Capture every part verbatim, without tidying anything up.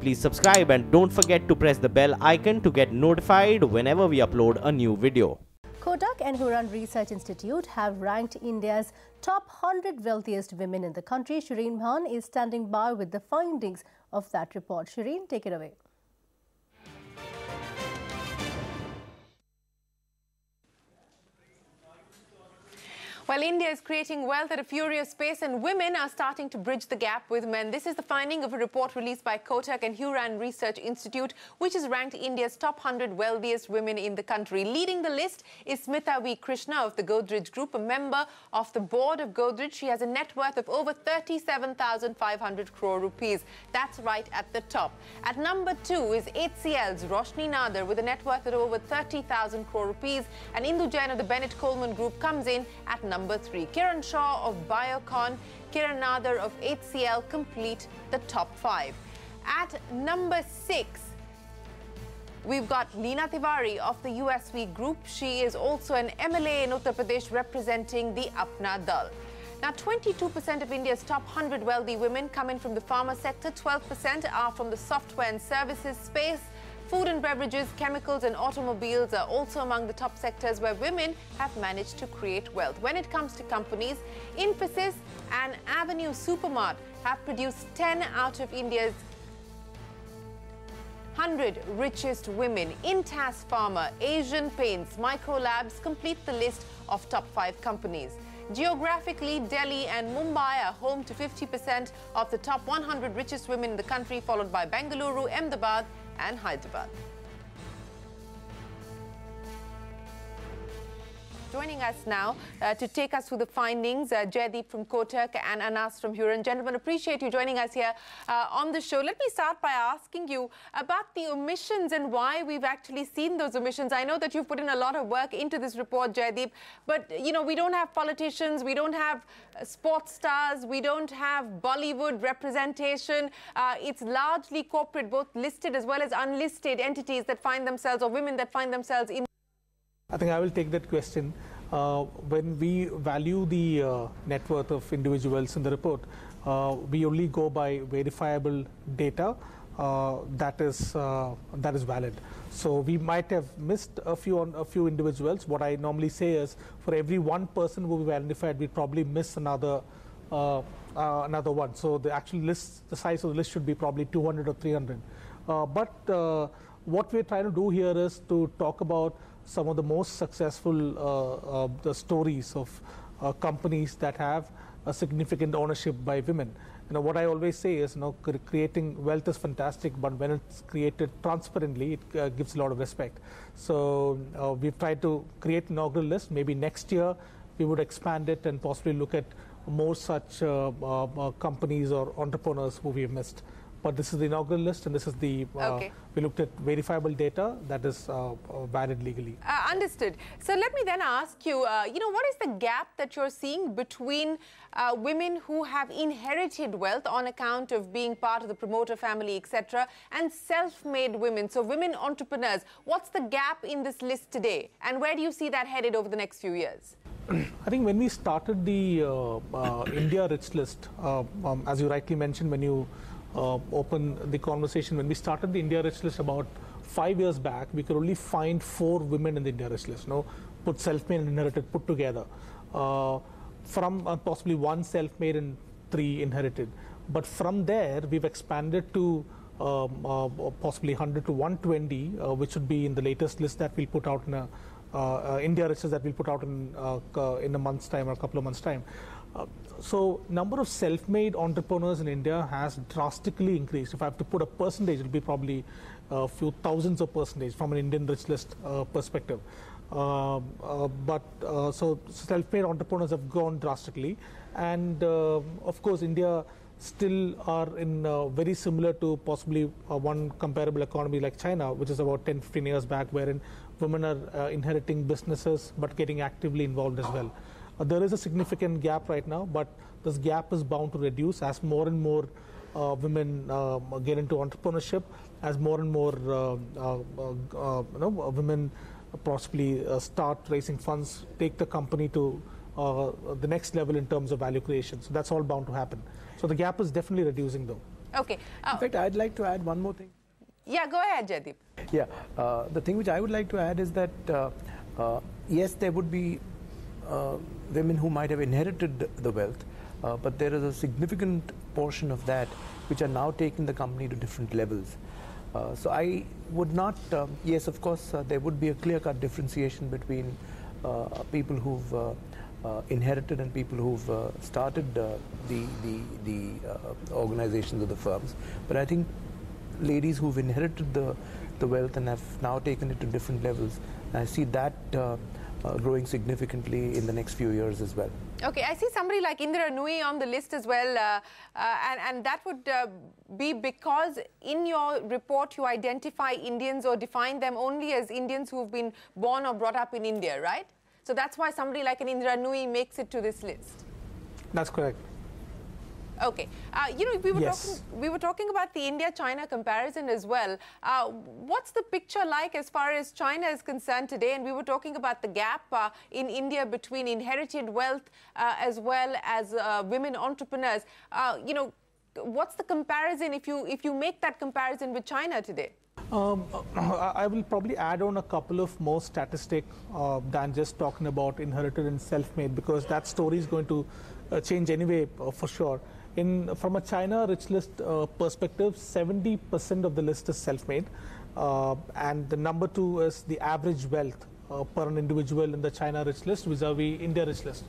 Please subscribe and don't forget to press the bell icon to get notified whenever we upload a new video. Kotak and Hurun Research Institute have ranked India's top one hundred wealthiest women in the country. Shireen Bhan is standing by with the findings of that report. Shireen, take it away. While India is creating wealth at a furious pace and women are starting to bridge the gap with men, this is the finding of a report released by Kotak and Hurun Research Institute, which has ranked India's top one hundred wealthiest women in the country. Leading the list is Smitha V Krishna of the Godrej Group, a member of the board of Godrej. She has a net worth of over thirty-seven thousand five hundred crore rupees. That's right at the top. At number two is H C L's Roshni Nader with a net worth of over thirty thousand crore rupees, and Indu Jain of the Bennett Coleman Group comes in at number Number three. Kiran Shaw of Biocon, Kiran Nadar of H C L complete the top five. At number six, we've got Leena Tiwari of the U S V Group. She is also an M L A in Uttar Pradesh representing the Apna Dal. Now, twenty-two percent of India's top one hundred wealthy women come in from the pharma sector, twelve percent are from the software and services space. Food and beverages, chemicals and automobiles are also among the top sectors where women have managed to create wealth. When it comes to companies, Infosys and Avenue Supermart have produced ten out of India's one hundred richest women. Intas Pharma, Asian Paints, Micro Labs complete the list of top five companies. Geographically, Delhi and Mumbai are home to fifty percent of the top one hundred richest women in the country, followed by Bengaluru, Ahmedabad and Hyderabad. Joining us now uh, to take us through the findings, uh, Jaideep from Kotak and Anas from Hurun. Gentlemen, appreciate you joining us here uh, on the show. Let me start by asking you about the omissions and why we've actually seen those omissions. I know that you've put in a lot of work into this report, Jaideep, but, you know, we don't have politicians, we don't have sports stars, we don't have Bollywood representation. Uh, it's largely corporate, both listed as well as unlisted entities that find themselves, or women that find themselves in. I think I will take that question. Uh, when we value the uh, net worth of individuals in the report, uh, we only go by verifiable data uh, that is uh, that is valid. So we might have missed a few on a few individuals. What I normally say is, for every one person who we've identified, we probably miss another uh, uh, another one. So the actual list, the size of the list should be probably two hundred or three hundred. Uh, but uh, what we're trying to do here is to talk about some of the most successful uh, uh, the stories of uh, companies that have a significant ownership by women. You know, what I always say is, you know, creating wealth is fantastic, but when it's created transparently, it uh, gives a lot of respect. So uh, we've tried to create an inaugural list. Maybe next year we would expand it and possibly look at more such uh, uh, companies or entrepreneurs who we've missed. But this is the inaugural list, and this is the, uh, okay. we looked at verifiable data that is uh, valid legally. Uh, understood. So let me then ask you, uh, you know, what is the gap that you're seeing between uh, women who have inherited wealth on account of being part of the promoter family, et cetera, and self-made women, so women entrepreneurs? What's the gap in this list today, and where do you see that headed over the next few years? I think when we started the uh, uh, India Rich List, uh, um, as you rightly mentioned, when you Uh, open the conversation, when we started the India Rich List about five years back, we could only find four women in the India Rich List, you know, put self-made and inherited put together, uh, from uh, possibly one self-made and three inherited. But from there, we've expanded to um, uh, possibly one hundred to one hundred twenty, uh, which would be in the latest list that we'll put out in a, uh, uh, India Rich List that we'll put out in uh, uh, in a month's time or a couple of months' time. Uh, so number of self-made entrepreneurs in India has drastically increased. If I have to put a percentage, it'll be probably a few thousands of percentage from an Indian Rich List uh, perspective. Uh, uh, but uh, so self-made entrepreneurs have grown drastically, and uh, of course India still are in uh, very similar to possibly uh, one comparable economy like China, which is about ten to fifteen years back, wherein women are uh, inheriting businesses but getting actively involved as well. Uh, there is a significant gap right now, but this gap is bound to reduce as more and more uh, women uh, get into entrepreneurship, as more and more uh, uh, uh, you know, women possibly uh, start raising funds, take the company to uh, the next level in terms of value creation. So that's all bound to happen. So the gap is definitely reducing, though. Okay. Uh, In fact, I'd like to add one more thing. Yeah, go ahead, Jaideep. Yeah, uh, the thing which I would like to add is that, uh, uh, yes, there would be uh, women who might have inherited the wealth, uh, but there is a significant portion of that which are now taking the company to different levels. Uh, so I would not, um, yes, of course, uh, there would be a clear-cut differentiation between uh, people who've uh, uh, inherited and people who've uh, started uh, the, the, the uh, organizations of the firms. But I think ladies who've inherited the, the wealth and have now taken it to different levels, and I see that uh, uh, growing significantly in the next few years as well. Okay, I see somebody like Indira Nui on the list as well, uh, uh, and, and that would uh, be because in your report you identify Indians or define them only as Indians who've been born or brought up in India, right? So that's why somebody like an Indira Nui makes it to this list. That's correct. Okay. Uh, you know, we were, yes. talking, we were talking about the India-China comparison as well. Uh, what's the picture like as far as China is concerned today? And we were talking about the gap uh, in India between inherited wealth uh, as well as uh, women entrepreneurs. Uh, you know, what's the comparison if you, if you make that comparison with China today? Um, I will probably add on a couple of more statistic uh, than just talking about inherited and self-made, because that story is going to uh, change anyway uh, for sure. In, from a China rich list uh, perspective, seventy percent of the list is self-made, uh, and the number two is the average wealth uh, per an individual in the China rich list vis-a-vis India rich list.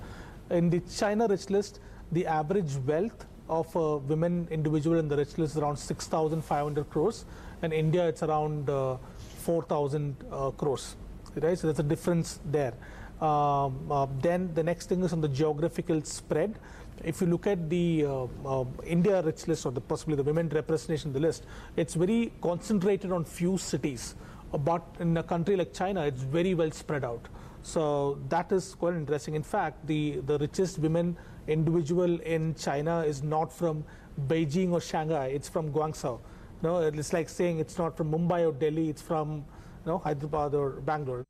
In the China rich list, the average wealth of a women individual in the rich list is around six thousand five hundred crores, and in India it's around uh, four thousand uh, crores, right? So there's a difference there. Um, uh, then the next thing is on the geographical spread. If you look at the uh, uh, India rich list, or the possibly the women representation in the list, it's very concentrated on few cities. Uh, but in a country like China, it's very well spread out. So that is quite interesting. In fact, the, the richest women individual in China is not from Beijing or Shanghai, it's from Guangzhou. No, it's like saying it's not from Mumbai or Delhi, it's from, you know, Hyderabad or Bangalore.